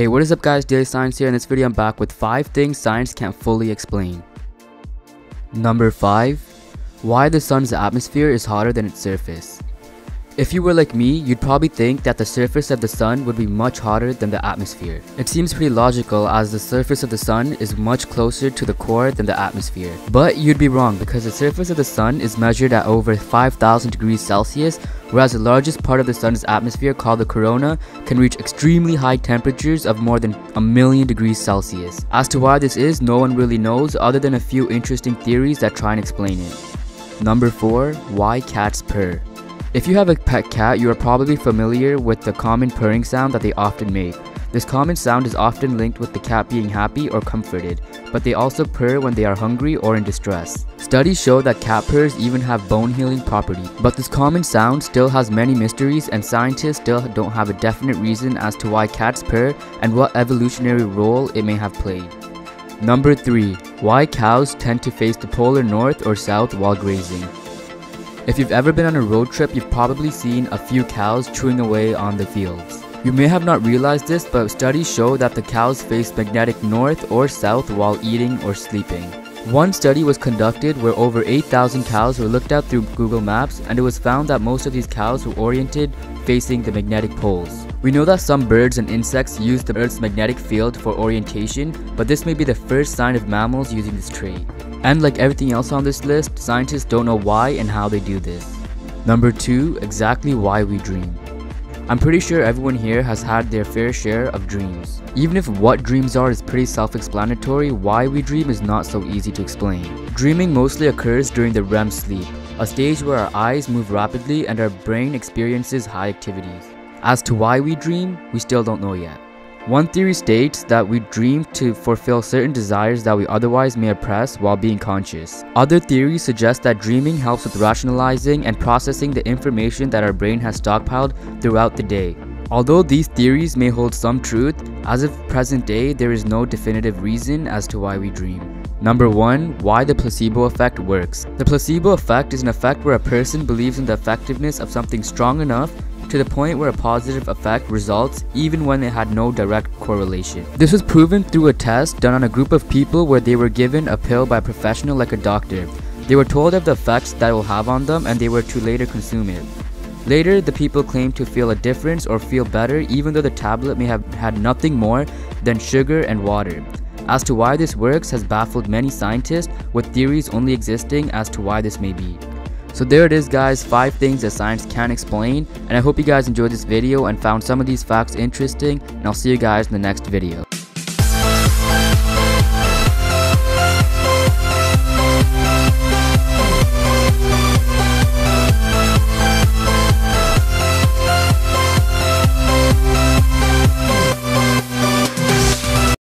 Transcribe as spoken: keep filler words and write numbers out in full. Hey, what is up guys, Daily Science here. In this video I'm back with five things science can't fully explain. Number five. Why the sun's atmosphere is hotter than its surface. If you were like me, you'd probably think that the surface of the sun would be much hotter than the atmosphere. It seems pretty logical as the surface of the sun is much closer to the core than the atmosphere. But you'd be wrong because the surface of the sun is measured at over five thousand degrees Celsius, whereas the largest part of the sun's atmosphere, called the corona, can reach extremely high temperatures of more than a million degrees Celsius. As to why this is, no one really knows other than a few interesting theories that try and explain it. Number four. Why cats purr. If you have a pet cat, you are probably familiar with the common purring sound that they often make. This common sound is often linked with the cat being happy or comforted, but they also purr when they are hungry or in distress. Studies show that cat purrs even have bone healing property, but this common sound still has many mysteries and scientists still don't have a definite reason as to why cats purr and what evolutionary role it may have played. Number three. Why cows tend to face the polar north or south while grazing. If you've ever been on a road trip, you've probably seen a few cows chewing away on the fields. You may have not realized this, but studies show that the cows face magnetic north or south while eating or sleeping. One study was conducted where over eight thousand cows were looked at through Google Maps, and it was found that most of these cows were oriented facing the magnetic poles. We know that some birds and insects use the Earth's magnetic field for orientation, but this may be the first sign of mammals using this trait. And like everything else on this list, scientists don't know why and how they do this. Number two. Exactly why we dream. I'm pretty sure everyone here has had their fair share of dreams. Even if what dreams are is pretty self-explanatory, why we dream is not so easy to explain. Dreaming mostly occurs during the R E M sleep, a stage where our eyes move rapidly and our brain experiences high activities. As to why we dream, we still don't know yet. One theory states that we dream to fulfill certain desires that we otherwise may oppress while being conscious. Other theories suggest that dreaming helps with rationalizing and processing the information that our brain has stockpiled throughout the day. Although these theories may hold some truth, as of present day, there is no definitive reason as to why we dream. Number one. Why the placebo effect works. The placebo effect is an effect where a person believes in the effectiveness of something strong enough to the point where a positive effect results even when it had no direct correlation. This was proven through a test done on a group of people where they were given a pill by a professional like a doctor. They were told of the effects that it will have on them and they were to later consume it. Later, the people claimed to feel a difference or feel better even though the tablet may have had nothing more than sugar and water. As to why this works has baffled many scientists, with theories only existing as to why this may be. So there it is guys, five things that science can't explain, and I hope you guys enjoyed this video and found some of these facts interesting, and I'll see you guys in the next video.